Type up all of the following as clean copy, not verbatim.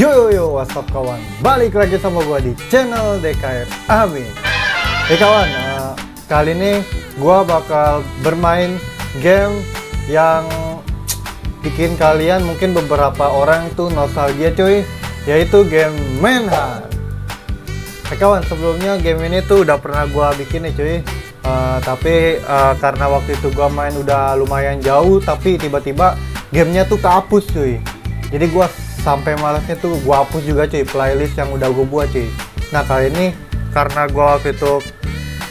Yo, what's up kawan? Balik lagi sama gua di channel DKR Amin. Hey kawan, kali ini gua bakal bermain game yang bikin kalian, mungkin beberapa orang tuh nostalgia cuy, yaitu game Manhunt. Hey kawan, sebelumnya game ini tuh udah pernah gua bikin nih cuy, tapi karena waktu itu gua main udah lumayan jauh, tapi tiba-tiba gamenya tuh kehapus cuy. Jadi gua sampai malasnya tuh gue hapus juga cuy playlist yang udah gue buat cuy. Nah kali ini karena gue waktu itu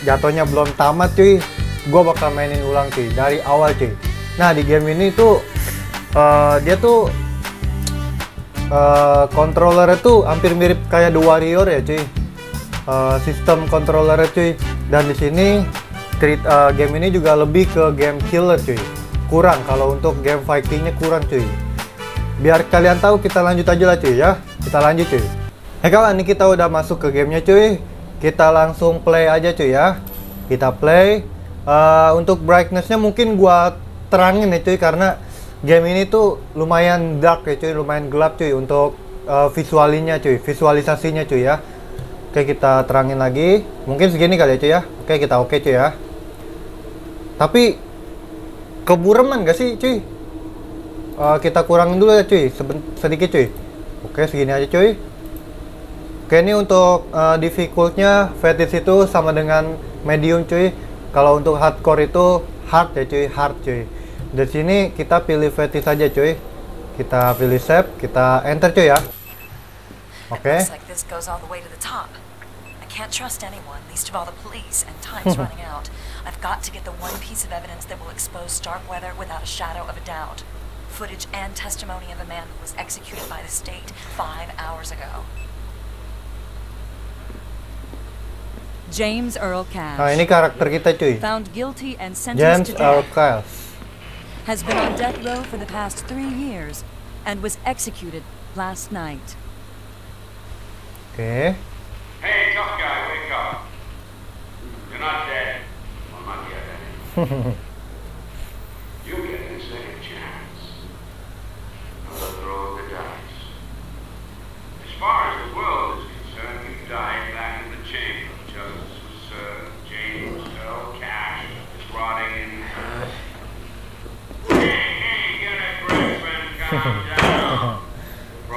jatuhnya belum tamat cuy, gue bakal mainin ulang cuy dari awal cuy. Nah di game ini tuh controllernya tuh hampir mirip kayak The Warrior ya cuy, sistem controllernya cuy. Dan di sini game ini juga lebih ke game killer cuy, kurang kalau untuk game fightingnya kurang cuy. Biar kalian tahu, kita lanjut aja lah cuy ya. Kita lanjut cuy. Hei kawan, ini kita udah masuk ke gamenya cuy. Kita langsung play aja cuy ya. Kita play. Untuk brightnessnya mungkin gua terangin ya cuy, karena game ini tuh lumayan dark ya cuy, lumayan gelap cuy untuk visualisasinya cuy ya. Oke, kita terangin lagi. Mungkin segini kali ya cuy ya. Oke, kita oke cuy ya. Tapi kebureman gak sih cuy? Kita kurangin dulu ya cuy, sedikit cuy. Oke, segini aja cuy. Oke, ini untuk difficultnya fetish itu sama dengan medium cuy. Kalau untuk hardcore itu hard ya cuy, hard cuy. Dari sini kita pilih fetish aja cuy. Kita pilih save, kita enter cuy ya. Oke. Footage and testimony of a man who was executed by the state 5 hours ago. James Earl Cash. Nah, ini karakter kita cuy. Found guilty and sentenced to death. Has been on death row for the past 3 years and was executed last night. Okay. Hey, tough guy, wake up. You're not dead. I'm not dead.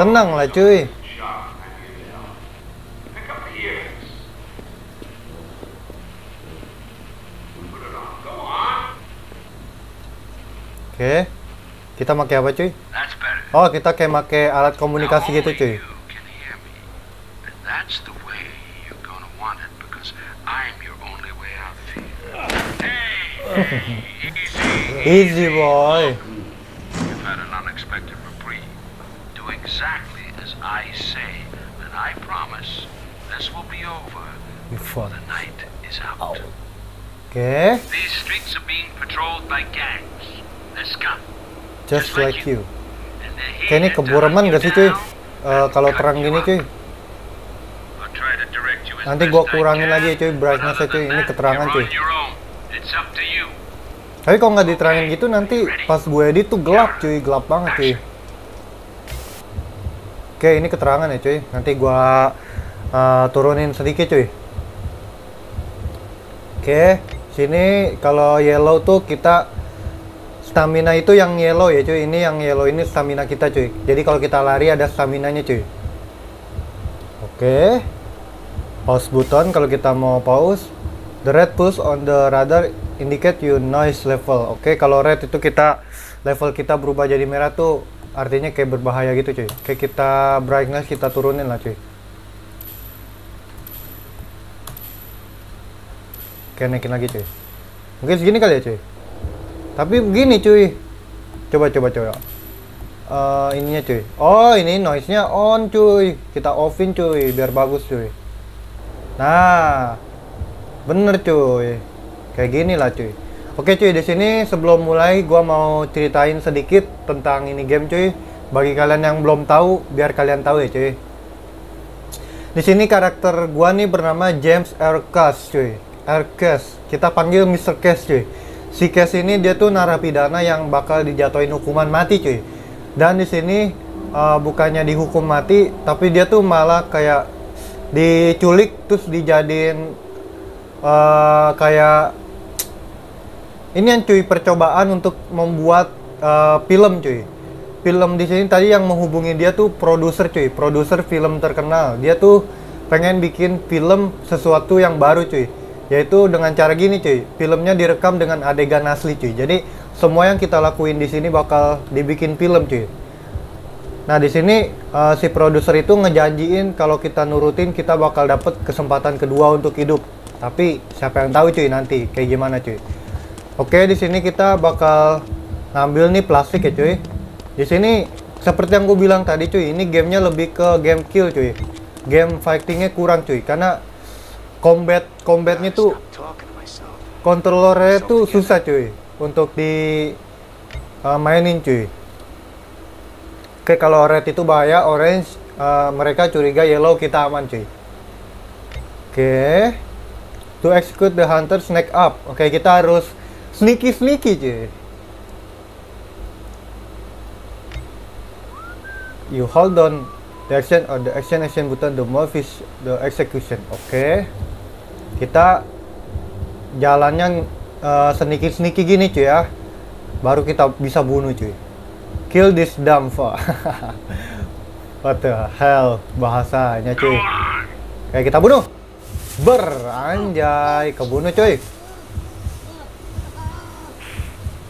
Tenang lah cuy. Oke, kita pakai apa cuy? Oh, kita kayak pakai alat komunikasi gitu cuy. Easy boy. Exactly as I say, and I promise this will be over before the night is out. Okay. These streets are being patrolled by gangs. This guy, just like you. Ini kebureman gak sih cuy? Kalau terang gini cuy. Nanti gua kurangin lagi cuy brightnessnya cuy. Ini keterangan cuy. Tapi kalau nggak diterangin gitu nanti pas gue edit tuh gelap cuy, gelap banget cuy. Oke, ini keterangan ya cuy, nanti gua turunin sedikit cuy. Oke, sini kalau yellow tuh kita stamina itu yang yellow ya cuy, ini yang yellow ini stamina kita cuy. Jadi kalau kita lari ada staminanya cuy. Oke, pause button kalau kita mau pause. The red pulse on the radar indicate your noise level. Oke, kalau red itu kita level kita berubah jadi merah tuh, artinya kayak berbahaya gitu cuy. Kayak kita brightness kita turunin lah cuy. Oke, naikin lagi cuy. Mungkin segini kali ya cuy. Tapi begini cuy. Coba. Ininya cuy. Oh, ini noise-nya on cuy. Kita offin cuy biar bagus cuy. Nah, bener cuy. Kayak gini lah cuy. Oke cuy, di sini sebelum mulai gua mau ceritain sedikit tentang ini game cuy. Bagi kalian yang belum tahu, biar kalian tahu ya cuy. Di sini karakter gua nih bernama James Earl Cash cuy. Earl Cash, kita panggil Mr. Cash cuy. Si Cash ini dia tuh narapidana yang bakal dijatuhin hukuman mati cuy. Dan di sini bukannya dihukum mati, tapi dia tuh malah kayak diculik terus dijadiin kayak ini yang cuy, percobaan untuk membuat film cuy. Film di sini tadi yang menghubungi dia tuh produser cuy, produser film terkenal. Dia tuh pengen bikin film sesuatu yang baru cuy, yaitu dengan cara gini cuy. Filmnya direkam dengan adegan asli cuy. Jadi semua yang kita lakuin di sini bakal dibikin film cuy. Nah di sini si produser itu ngejanjiin kalau kita nurutin kita bakal dapet kesempatan kedua untuk hidup. Tapi siapa yang tahu cuy nanti kayak gimana cuy. Oke, di sini kita bakal ngambil nih plastik ya cuy. Di sini seperti yang gue bilang tadi cuy, ini gamenya lebih ke game kill cuy. Game fightingnya kurang cuy, karena combatnya tuh kontrolernya tuh susah cuy untuk di mainin cuy. Oke, kalau red itu bahaya, orange mereka curiga, yellow kita aman cuy. Oke. To execute the hunter, snack up. Oke, kita harus sneaky cuy. You hold on the action or the action button, the move is the execution. Oke. Kita jalannya sneaky gini cuy ya. Baru kita bisa bunuh cuy. Kill this dumb fuck. What the hell bahasanya cuy. Kayak kita bunuh. Beranjay, kebunuh cuy.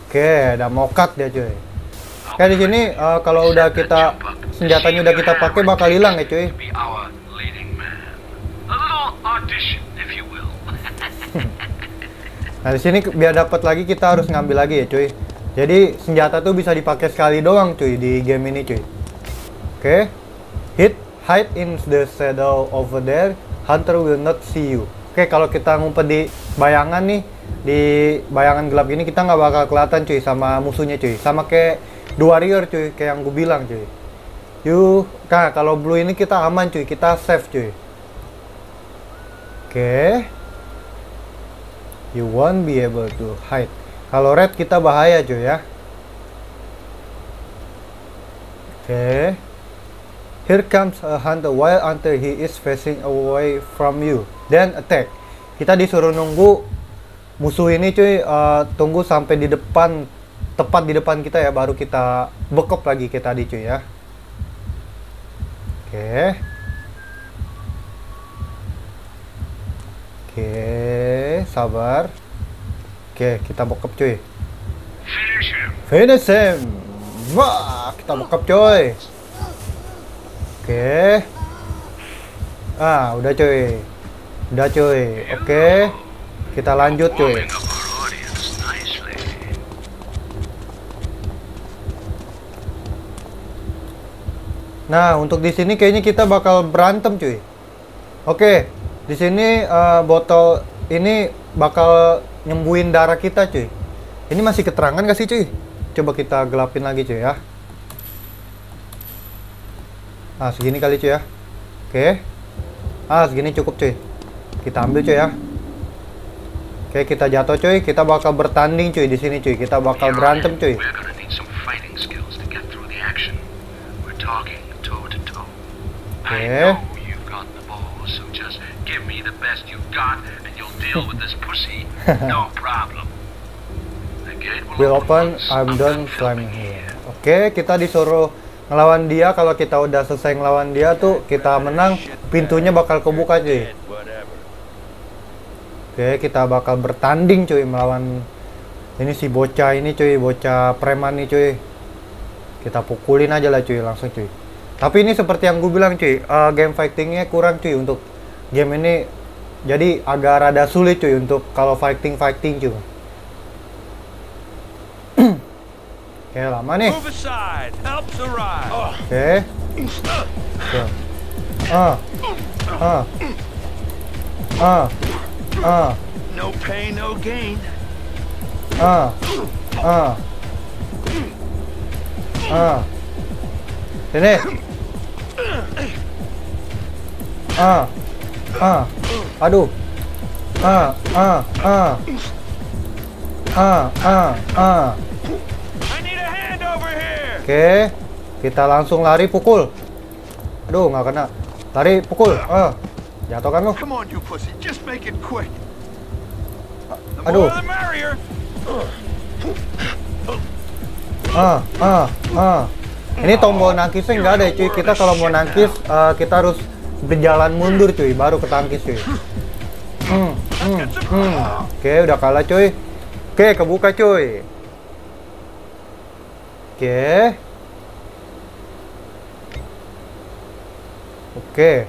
Oke, udah mokat dia cuy. Kayak di sini kalau udah kita senjatanya udah kita pakai bakal hilang ya cuy. Nah di sini biar dapat lagi kita harus ngambil lagi ya cuy. Jadi senjata tuh bisa dipakai sekali doang cuy di game ini cuy. Oke, hide in the shadow over there. Hunter will not see you. Oke, kalau kita ngumpet di bayangan nih, di bayangan gelap gini kita nggak bakal kelihatan cuy sama musuhnya cuy. Sama kayak The Warrior cuy, kayak yang gue bilang cuy. Nah kalau blue ini kita aman cuy, kita safe cuy. Oke. You won't be able to hide. Kalau red kita bahaya cuy ya. Oke. Here comes a hunter while until he is facing away from you. Then attack. Kita disuruh nunggu musuh ini cuy, tunggu sampai di depan, tepat di depan kita ya, baru kita bekop lagi kayak tadi cuy ya. Oke, sabar. Oke, kita bekop cuy. Finish him. Wah, kita bekop coy. Oke. Ah, udah cuy. Udah cuy. Oke. Kita lanjut cuy. Nah, untuk di sini kayaknya kita bakal berantem cuy. Oke. Di sini botol ini bakal nyembuhin darah kita cuy. Ini masih keterangan gak sih cuy? Coba kita gelapin lagi cuy ya. Ah, segini kali cuy ya. Oke. Ah, segini cukup cuy. Kita ambil cuy ya. Oke, kita jatuh cuy. Kita bakal bertanding cuy di sini cuy. Kita bakal berantem cuy. Oke. Will open, I'm done climbing here. Oke, kita disuruh ngelawan dia. Kalau kita udah selesai ngelawan dia tuh kita menang, pintunya bakal kebuka cuy. Oke, kita bakal bertanding cuy melawan ini si bocah ini cuy, bocah preman nih cuy. Kita pukulin aja lah cuy, langsung cuy. Tapi ini seperti yang gue bilang cuy, game fightingnya kurang cuy untuk game ini. Jadi agak rada sulit cuy untuk kalau fighting cuy. Oke, lama nih. Oke. No pain, no gain. Sini. Aduh. Oke, Kita langsung lari pukul. Aduh, nggak kena. Lari pukul. Jatuh kan lo? Aduh. Ini tombol nangkisnya nggak ada, cuy. Kita kalau mau nangkis, kita harus berjalan mundur, cuy. Baru ketangkis, cuy. Oke, udah kalah, cuy. Oke, kebuka, cuy. Oke.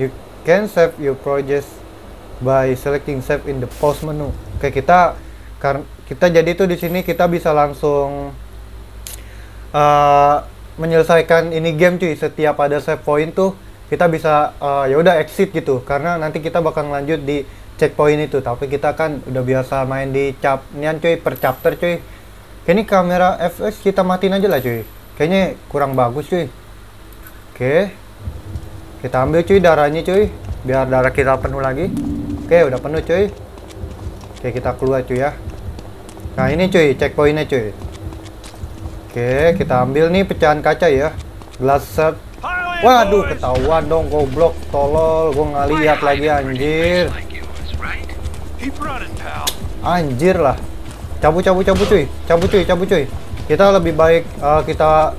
You can save your project by selecting save in the pause menu. Oke, kita jadi tuh di sini kita bisa langsung menyelesaikan ini game, cuy. Setiap ada save point tuh kita bisa ya udah exit gitu, karena nanti kita bakal lanjut di checkpoint itu. Tapi kita kan udah biasa main di capnya, cuy, per chapter, cuy. Ini kamera FX kita matiin aja lah, cuy. Kayaknya kurang bagus, cuy. Oke, kita ambil, cuy, darahnya, cuy, biar darah kita penuh lagi. Oke, udah penuh, cuy. Oke, kita keluar, cuy, ya. Nah, ini, cuy, checkpointnya, cuy. Oke, kita ambil nih pecahan kaca, ya. Glass shard. Waduh, ketahuan dong, goblok, tolol. Gue nggak lihat lagi, anjir. Anjir lah. Cabut, cuy. Kita lebih baik kita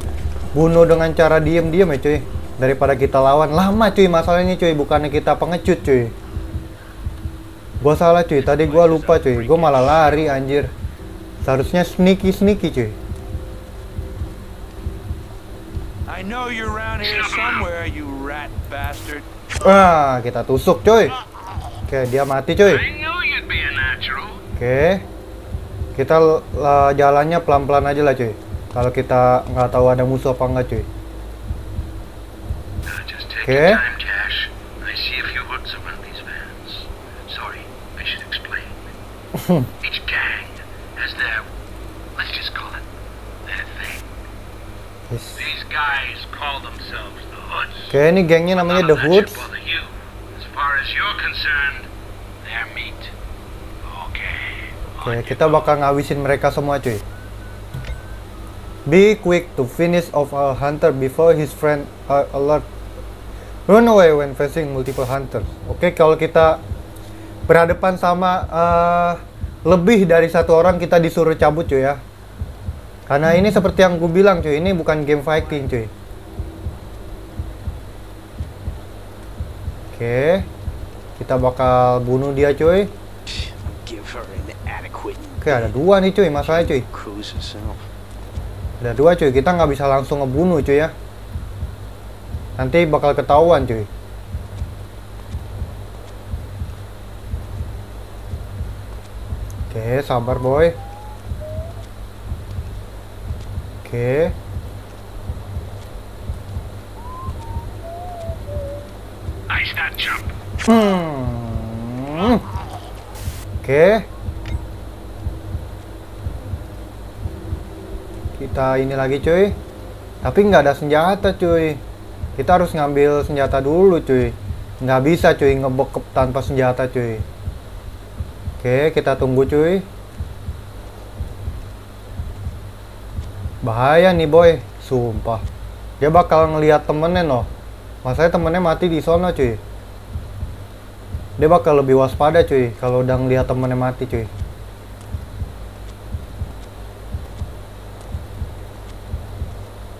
bunuh dengan cara diem-diem, ya, cuy. Daripada kita lawan. Lama, cuy, masalahnya, cuy. Bukannya kita pengecut, cuy. Gua salah, cuy. Tadi gua lupa, cuy. Gua malah lari, anjir. Seharusnya sneaky, cuy. Ah, kita tusuk, cuy. Oke, dia mati, cuy. Oke, kita jalannya pelan-pelan aja lah, cuy. Kalau kita nggak tahu ada musuh apa nggak, cuy. Oke. Oke, ini gengnya namanya The Hoods. Oke, kita bakal ngabisin mereka semua, cuy. Be quick to finish off a hunter before his friend are alert. Run away when facing multiple hunters. Oke, kalau kita berhadapan sama lebih dari satu orang, kita disuruh cabut, cuy, ya. Karena ini seperti yang gue bilang, cuy, ini bukan game fighting, cuy. Oke, kita bakal bunuh dia, cuy. Oke, ada dua nih, cuy, masalahnya, cuy. Ada dua, cuy, kita nggak bisa langsung ngebunuh, cuy, ya. Nanti bakal ketahuan, cuy. Oke, sabar, boy. Oke. Oke. Kita ini lagi, cuy. Tapi nggak ada senjata, cuy. Kita harus ngambil senjata dulu, cuy. Nggak bisa, cuy, ngebekep tanpa senjata, cuy. Oke, kita tunggu, cuy. Bahaya nih, boy. Sumpah. Dia bakal ngelihat temennya, noh. Masanya temennya mati di sono, cuy. Dia bakal lebih waspada, cuy, kalau udah ngelihat temennya mati, cuy.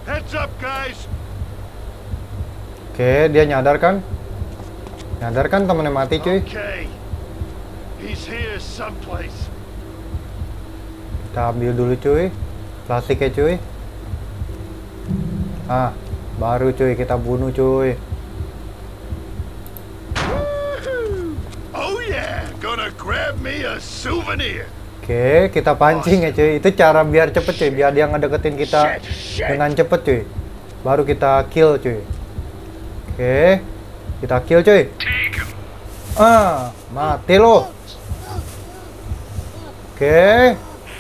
Heads up, guys. Oke, dia nyadar kan? Nyadar kan temennya mati, cuy. Kita ambil dulu, cuy. Plastiknya, cuy. Ah, baru, cuy, kita bunuh, cuy. Oke, kita pancing ya, cuy. Itu cara biar cepet, cuy. Biar dia ngedeketin kita dengan cepet, cuy. Baru kita kill, cuy. Oke, kita kill, cuy. Mati lo. Oke,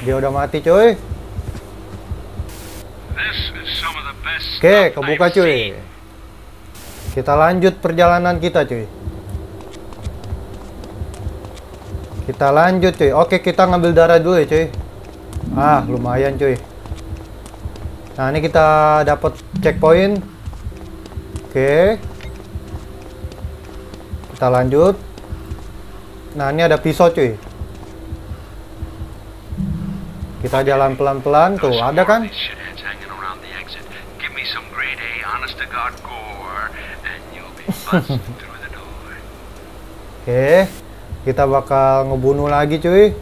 dia udah mati, cuy. Oke, kebuka, cuy. Kita lanjut perjalanan kita, cuy. Kita lanjut, cuy. Oke, kita ngambil darah dulu, ya, cuy. Ah, lumayan, cuy. Nah, ini kita dapat checkpoint. Oke. Kita lanjut. Nah, ini ada pisau, cuy. Kita jalan pelan-pelan. Tuh, ada kan? Oke. Kita bakal ngebunuh lagi, cuy.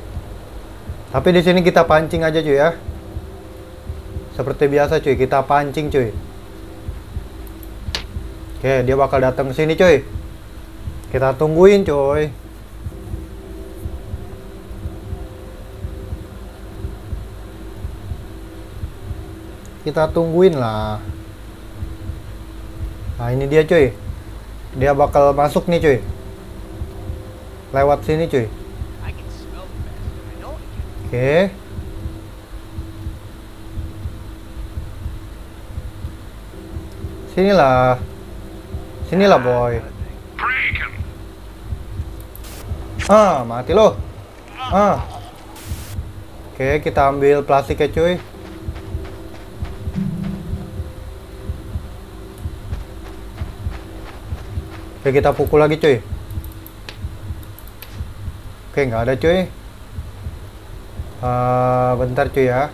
Tapi di sini kita pancing aja, cuy, ya. Seperti biasa, cuy, kita pancing, cuy. Oke, dia bakal datang ke sini, cuy. Kita tungguin, cuy. Kita tungguin lah. Nah, ini dia, cuy. Dia bakal masuk nih, cuy. Lewat sini, cuy. Oke. Sinilah. Sinilah, boy. Ah, mati loh. Ah. Oke, kita ambil plastiknya, cuy. Oke, kita pukul lagi, cuy. Oke, nggak ada, cuy. Bentar, cuy, ya.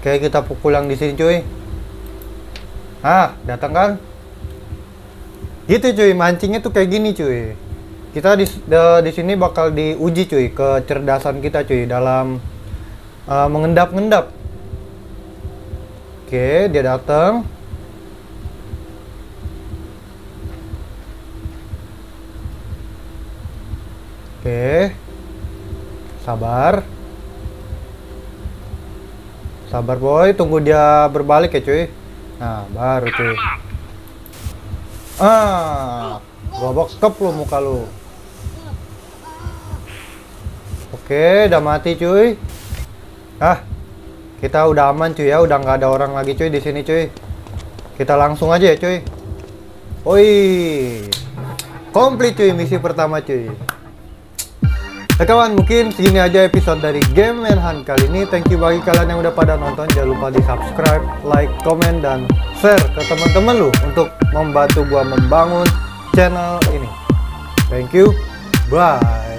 Oke, kita pukul yang di sini, cuy. Ah, datang kan? Gitu, cuy, mancingnya tuh kayak gini, cuy. Kita di sini bakal diuji, cuy, kecerdasan kita, cuy, dalam mengendap-ngendap. Oke, dia datang. Oke. Sabar. Sabar, boy, tunggu dia berbalik ya, cuy. Nah, baru, cuy. Ah, gua bokep lu muka lu. Oke, udah mati, cuy. Ah, kita udah aman, cuy, ya. Udah nggak ada orang lagi, cuy, di sini, cuy. Kita langsung aja ya, cuy. Oi, komplit, cuy, misi pertama, cuy. Ya kawan, mungkin segini aja episode dari game Manhunt kali ini. Thank you bagi kalian yang udah pada nonton. Jangan lupa di subscribe, like, komen, dan share ke teman-teman lu untuk membantu gua membangun channel ini. Thank you, bye.